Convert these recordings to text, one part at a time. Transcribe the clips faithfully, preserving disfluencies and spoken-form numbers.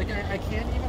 Like, I, I can't even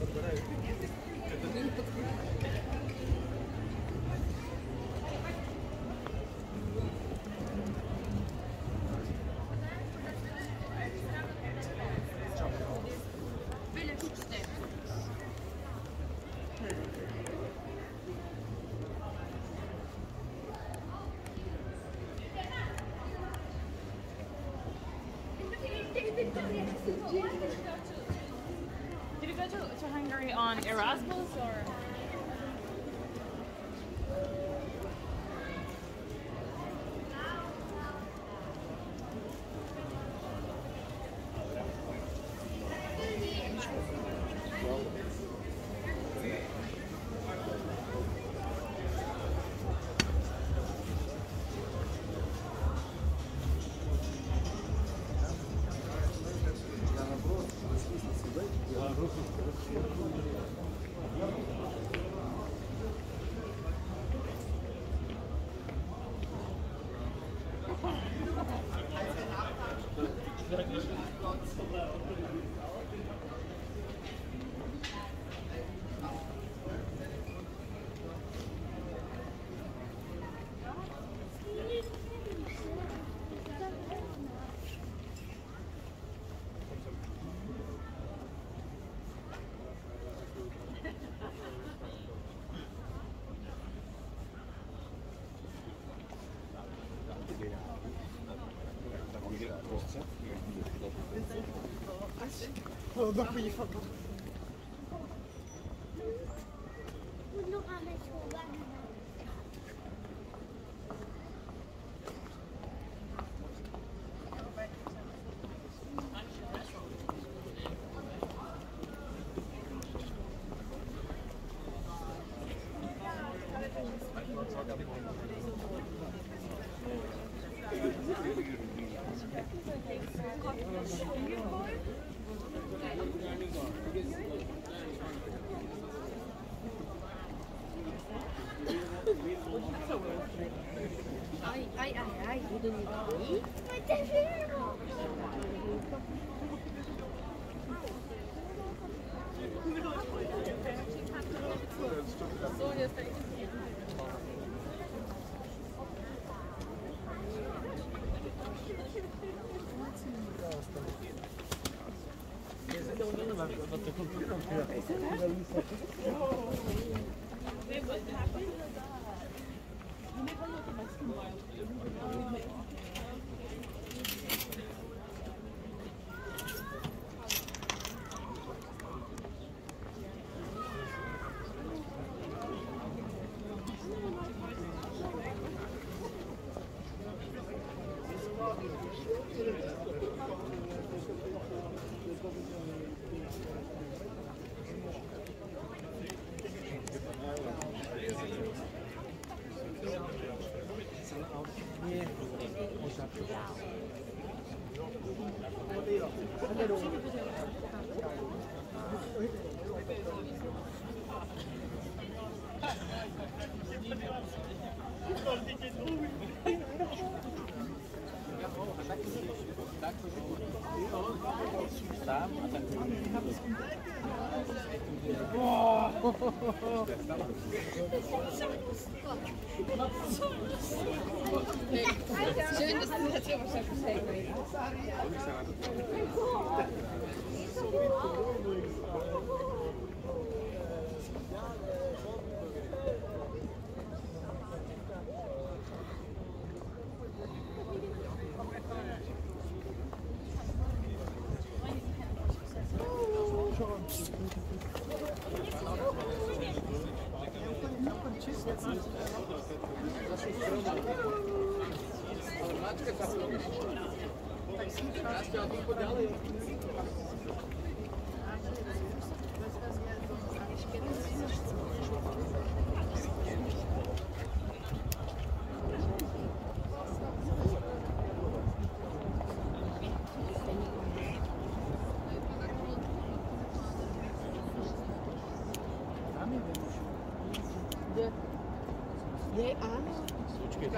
Did you go to, to Hungary on Erasmus or? Oh, bak bu ifade. Is it? Schön, dass du das hier wahrscheinlich verstehen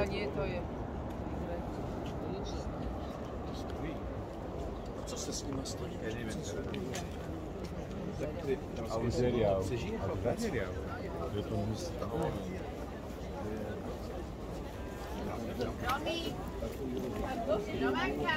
Nie, to je. Co se s nima stojí? Algéria. Algéria. Je to musí. Romy. Romanka.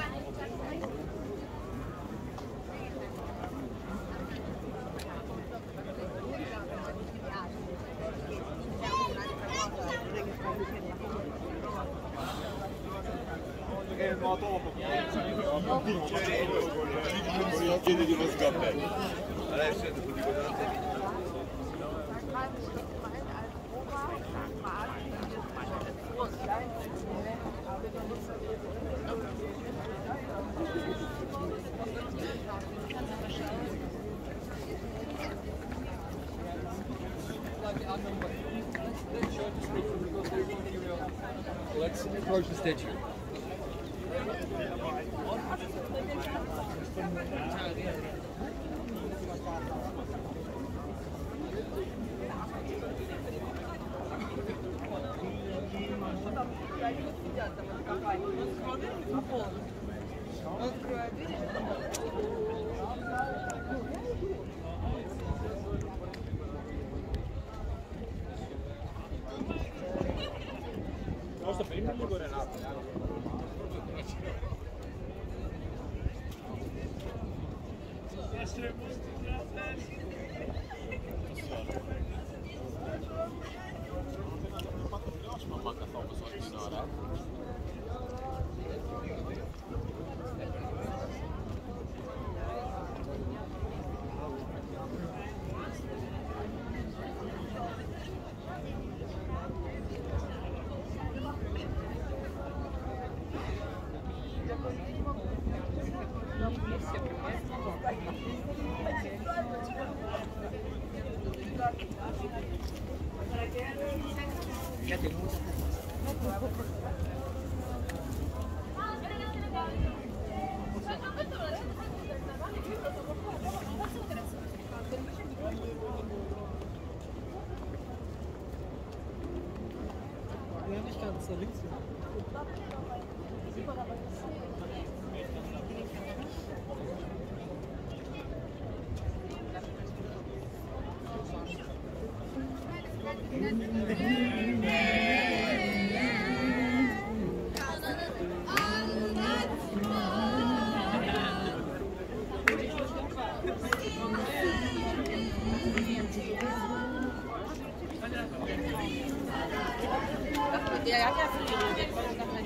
Let's approach the statue. Thank you. Редактор субтитров А.Семкин Корректор А.Егорова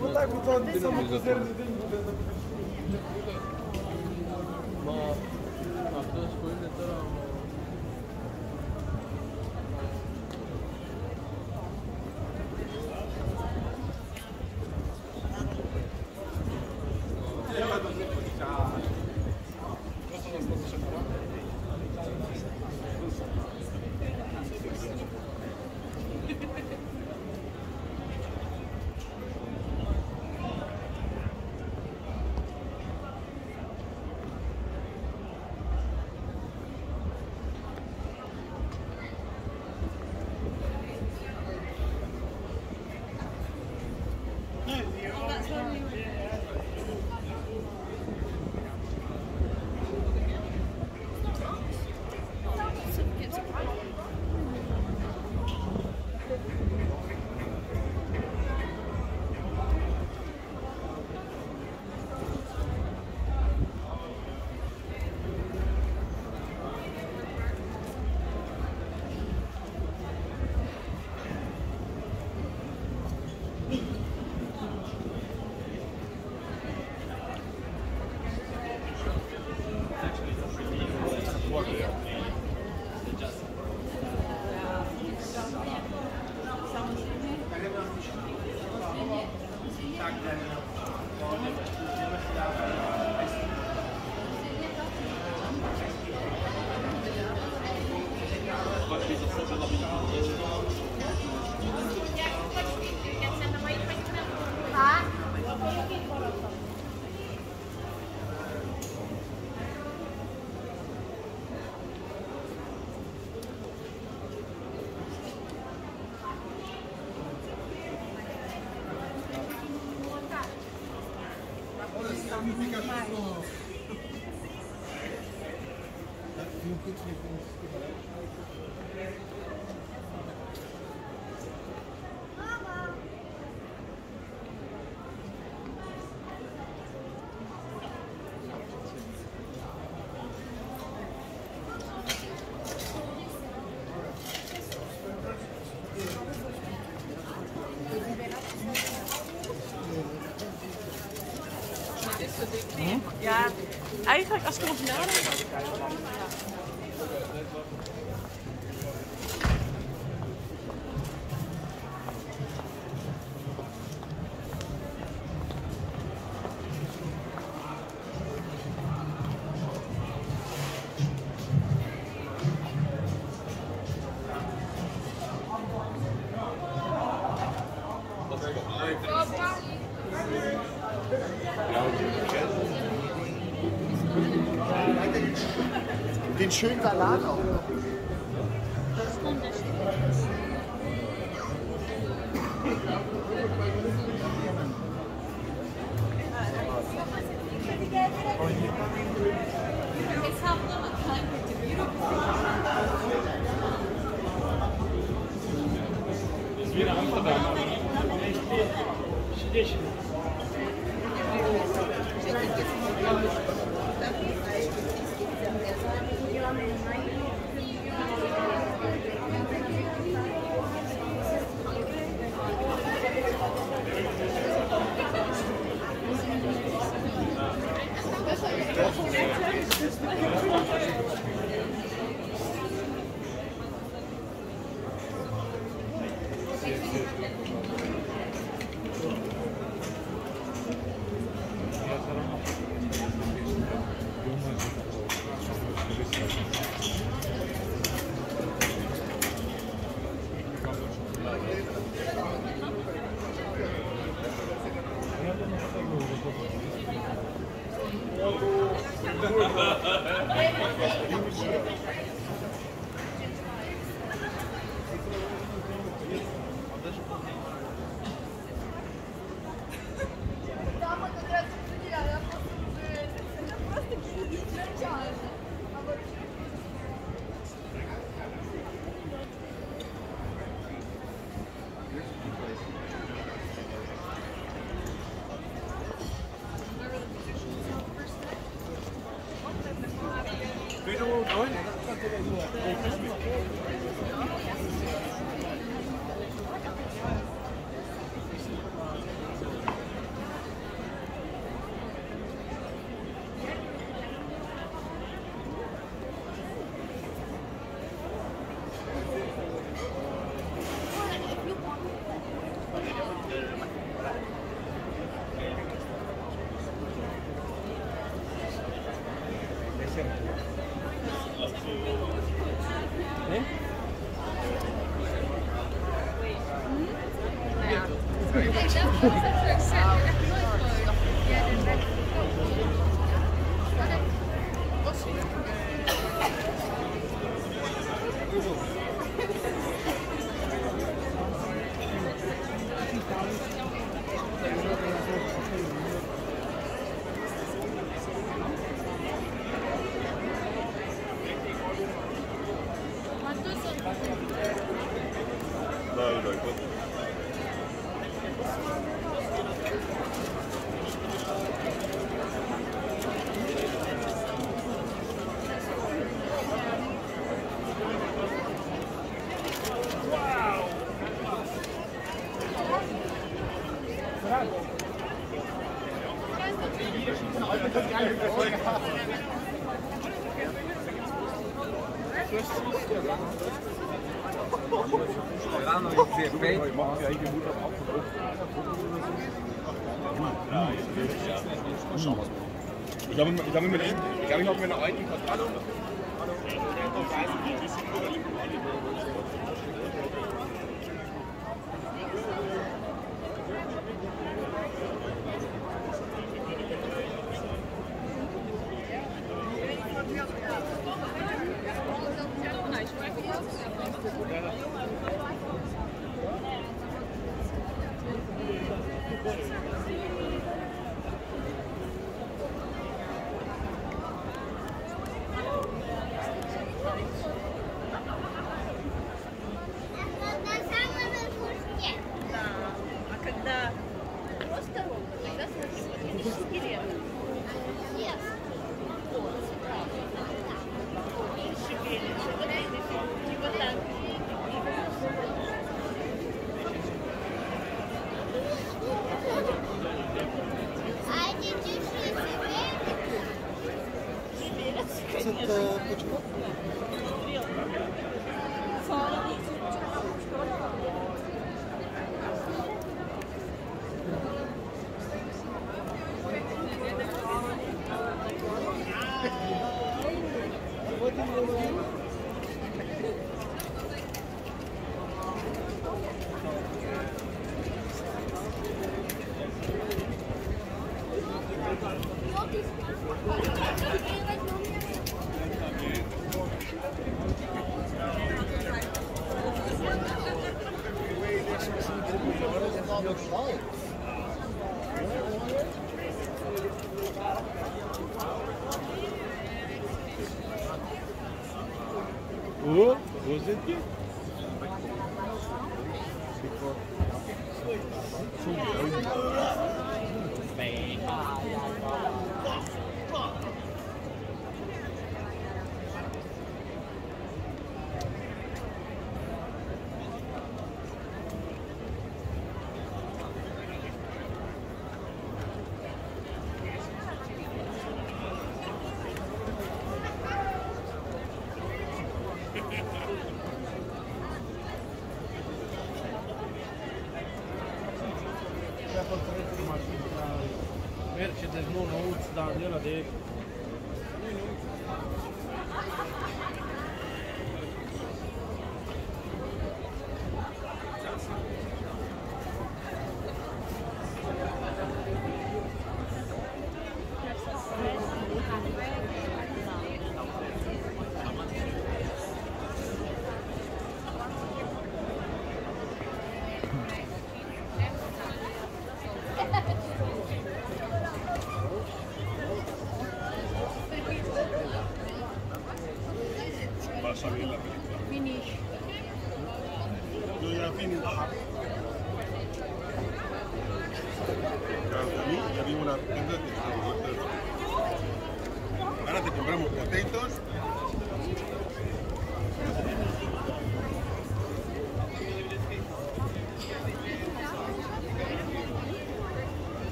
bo tak, bo to nie są koncerny dynki. Ja, eigenlijk als ik erover nadenk. Den schönen Salat auch noch. Wait a moment, Ich habe ich hab mir noch meine alten Kartoffeln.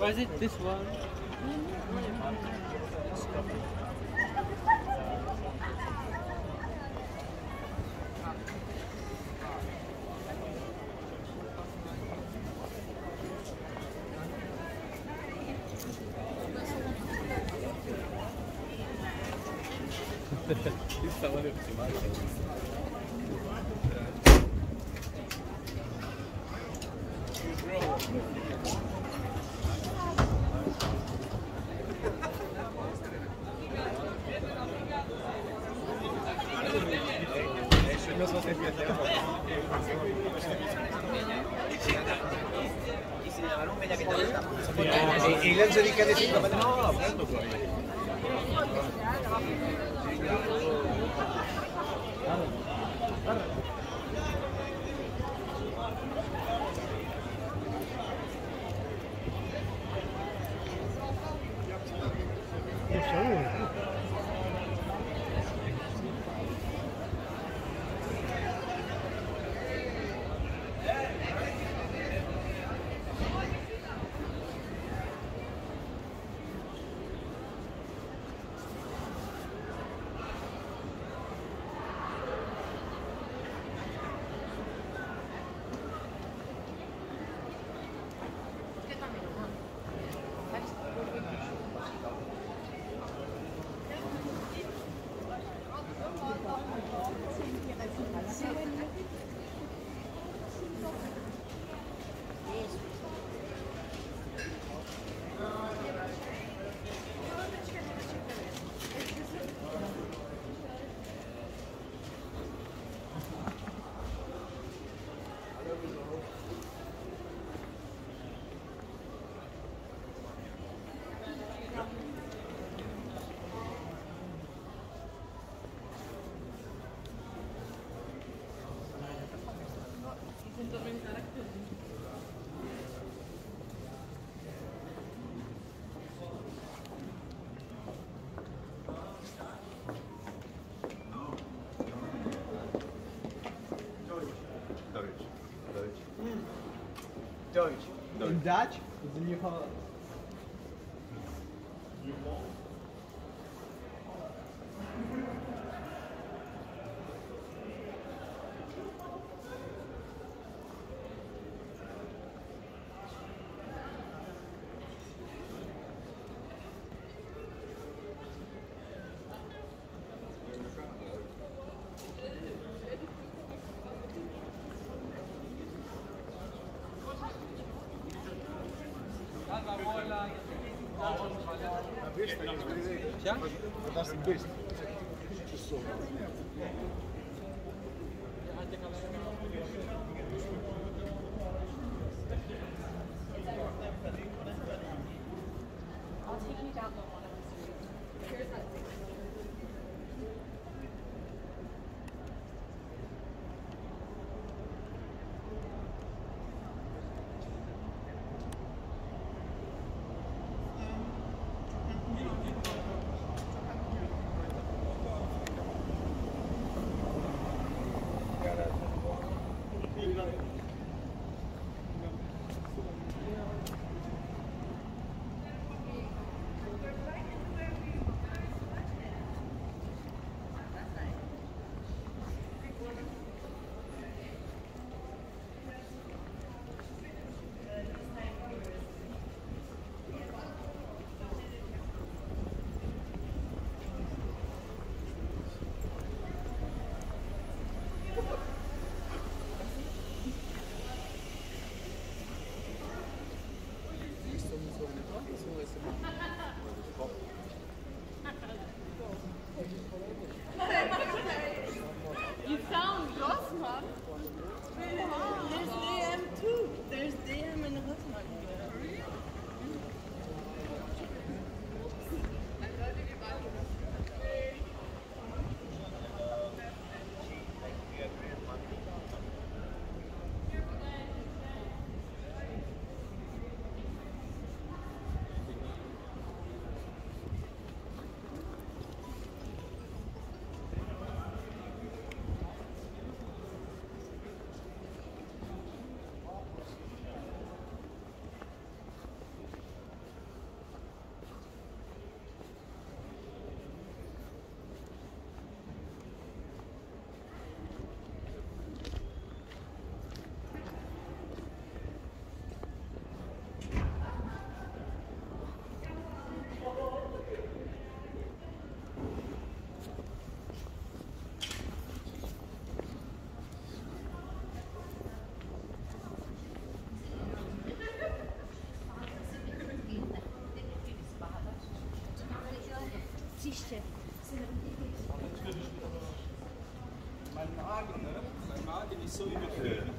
Or is it this one? Deutsch. Deutsch. In Dutch is in your heart. Ja? Dat is het beste. Oczywiście. Mein Magen, ne? Mein Magen ist so überfüllt.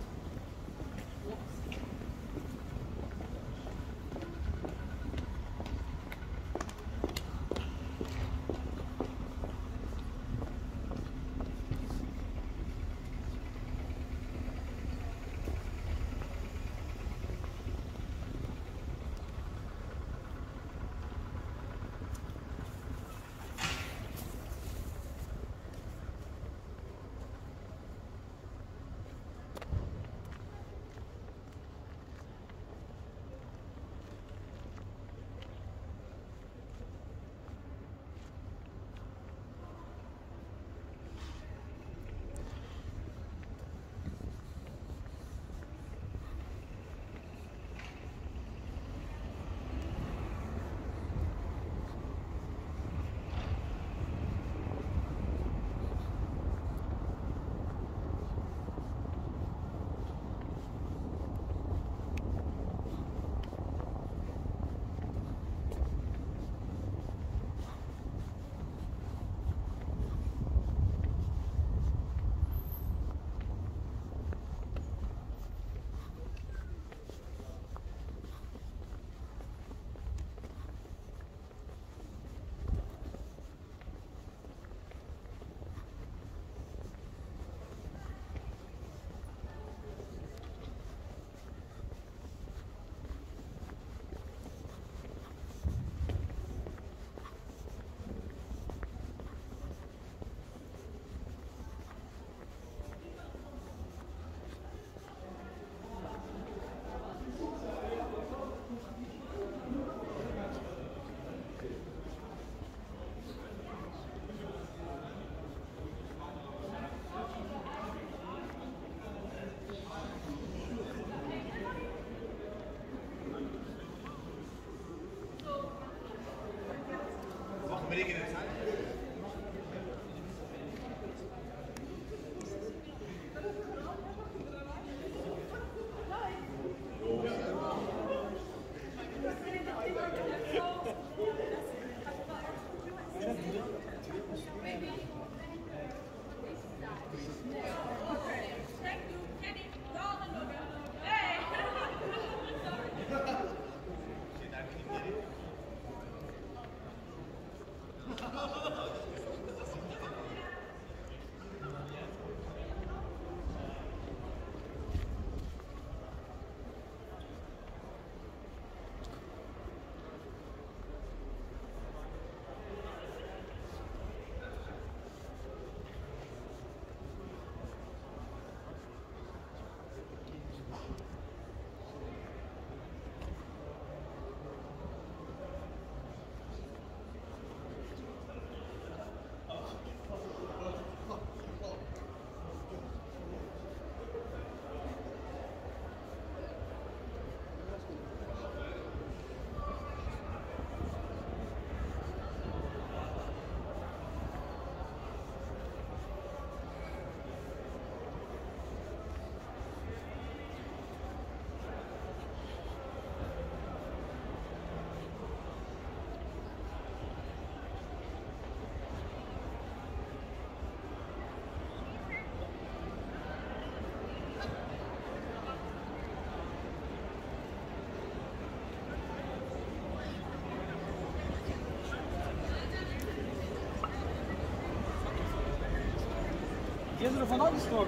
Je hebt er van alles gehoord.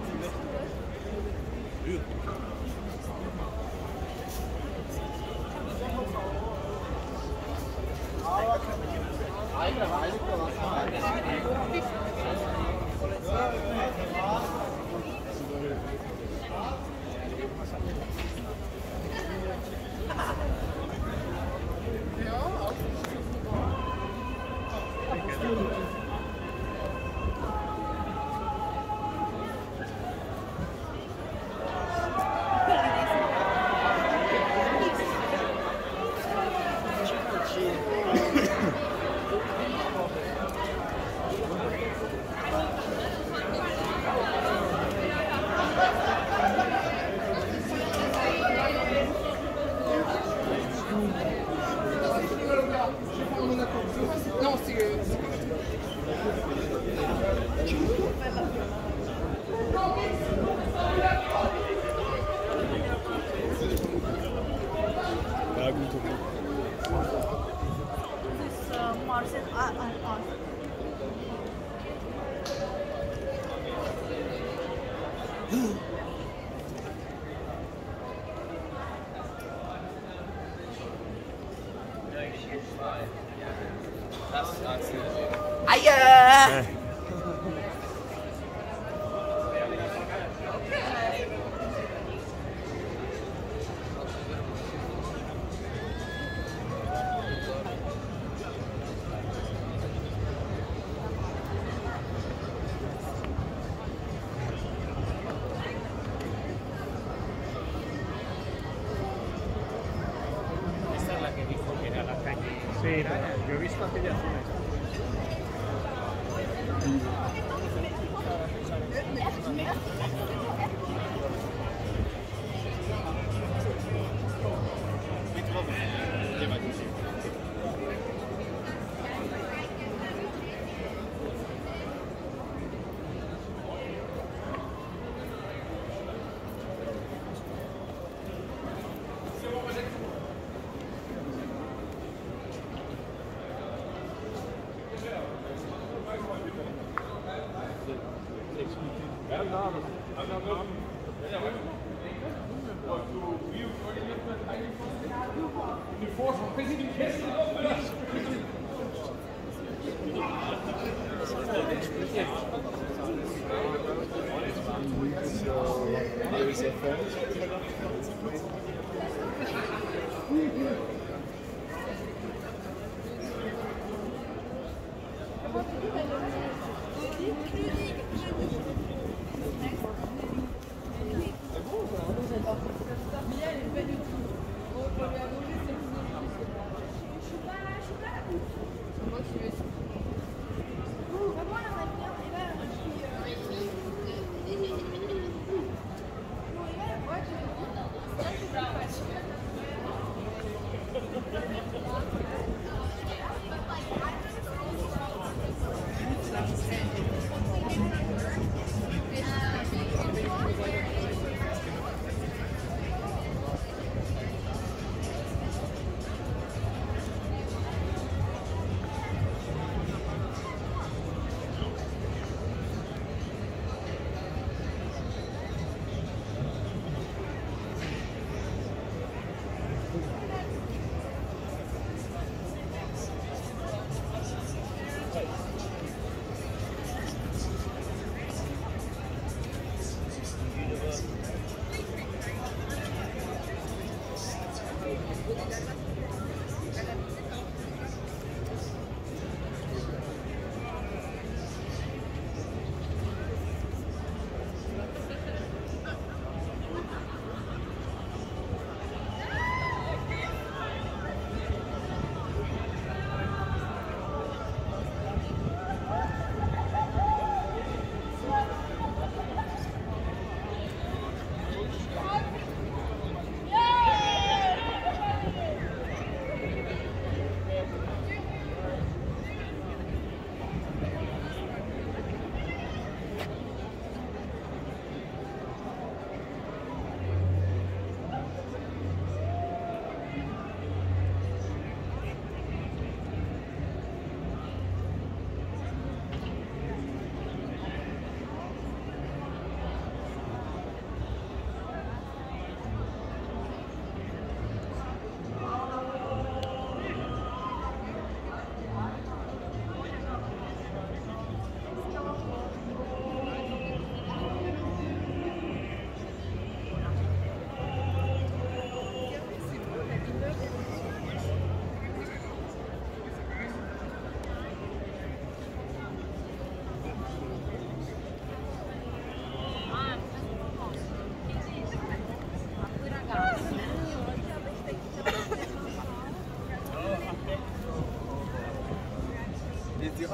Thank you. horses are awesome. That's not good. Sí, yo he visto aquellas Ja, dat is het. Ja, dat is het. Wat doe je? Wat doe je? Wat doe je? Wat doe je? Wat doe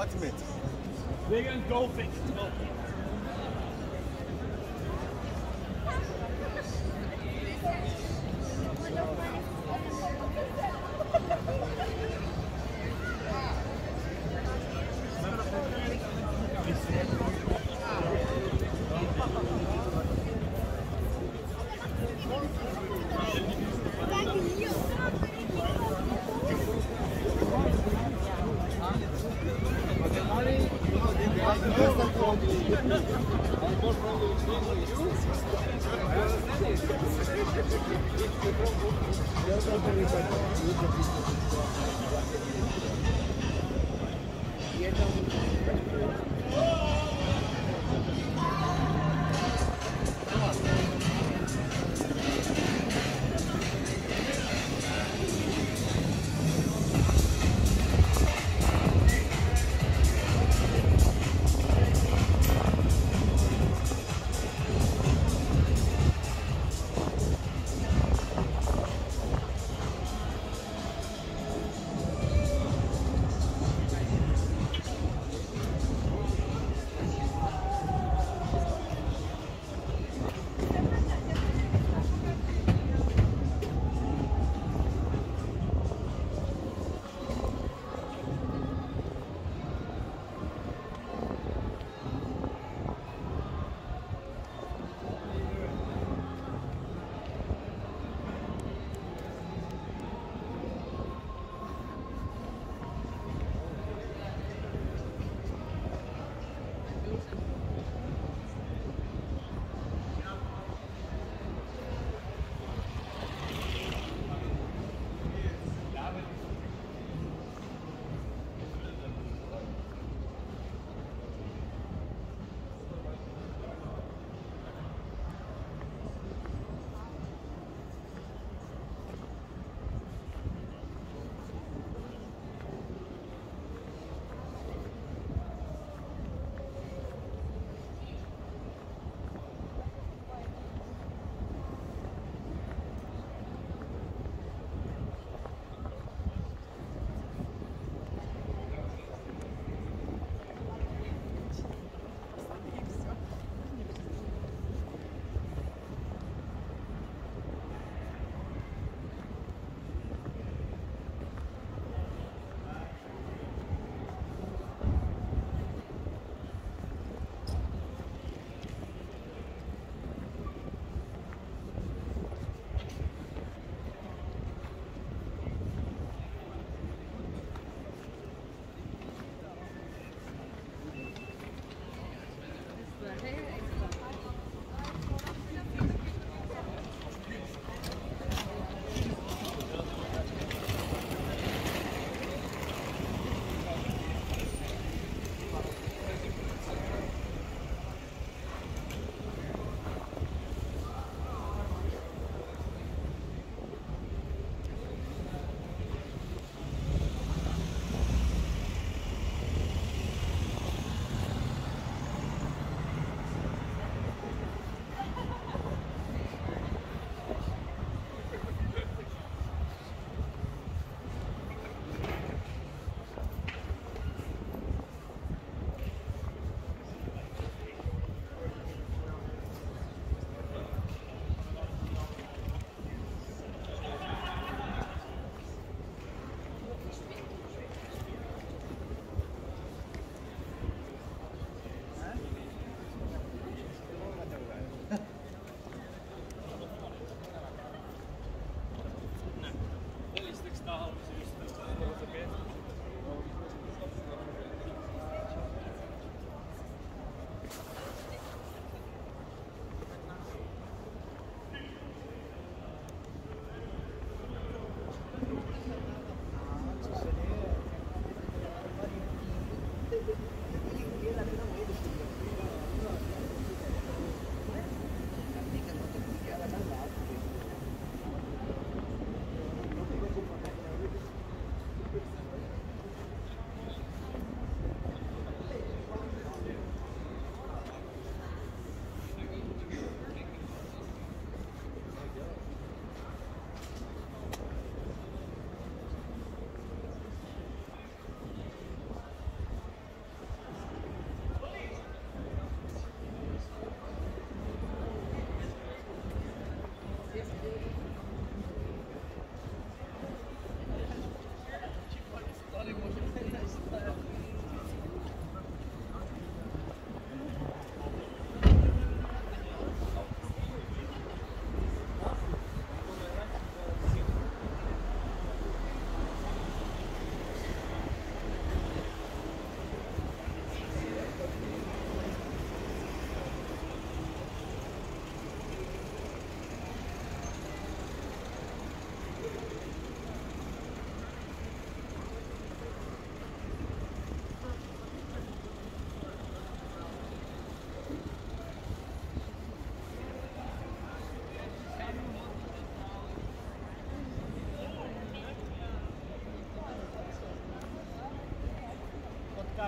Ultimate. Big and golfing.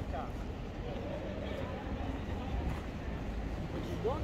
data. But you don't.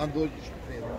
Andou de espelho.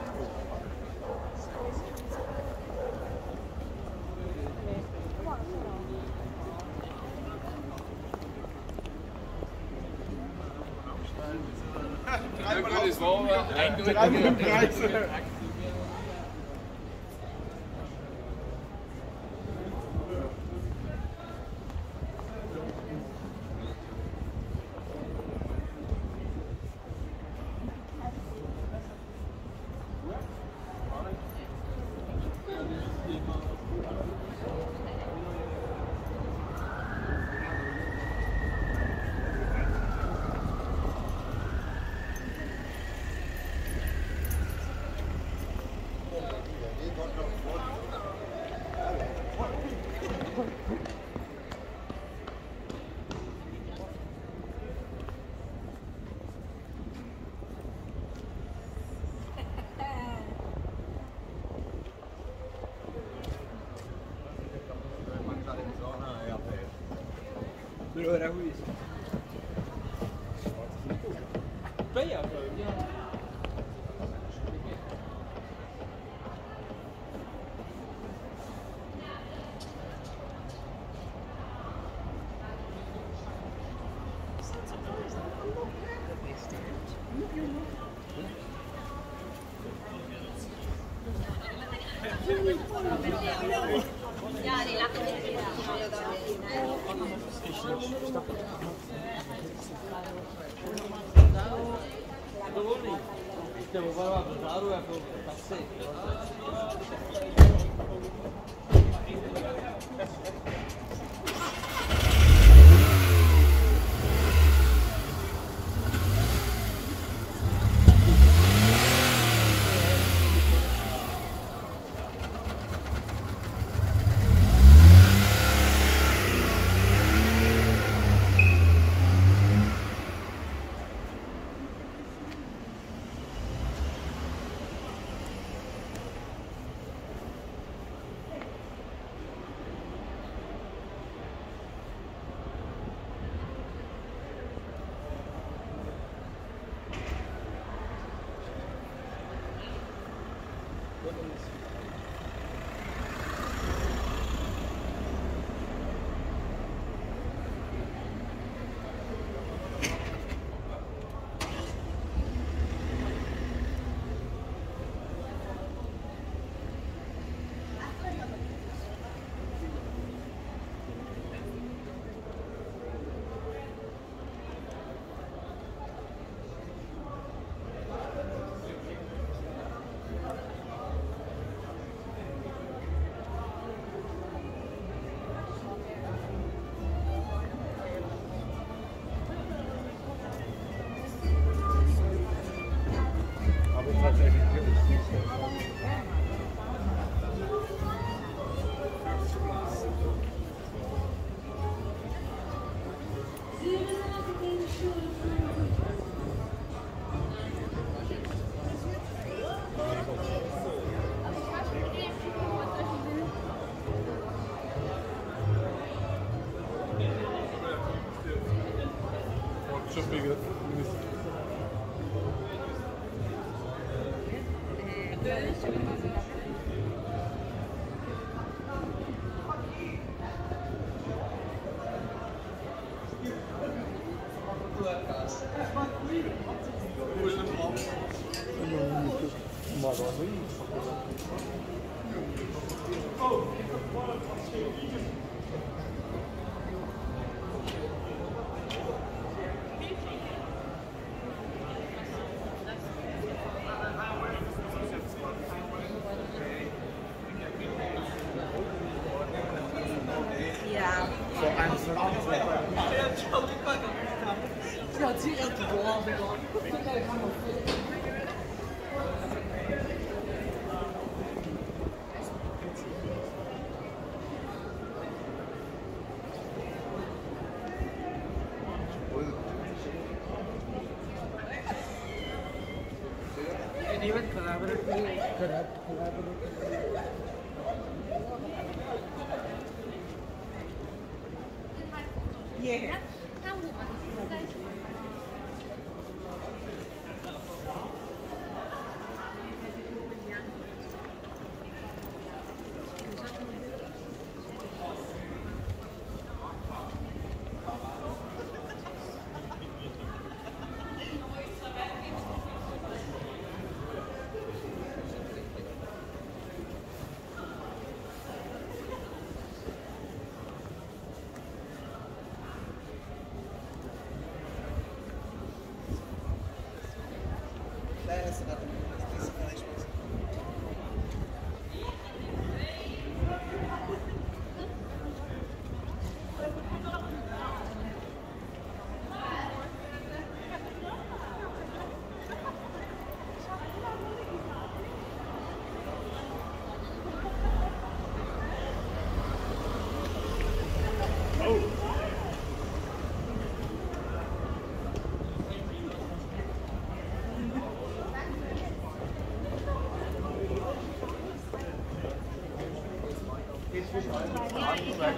Era who is Stoffwege mindestens.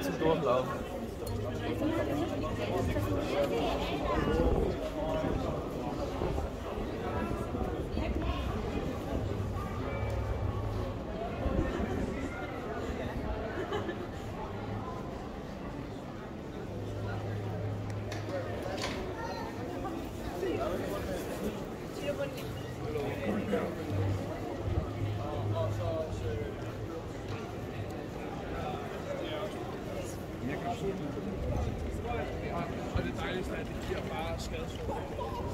Zum Durchlaufen. Alle dejlige, at det giver bare skadesforhold.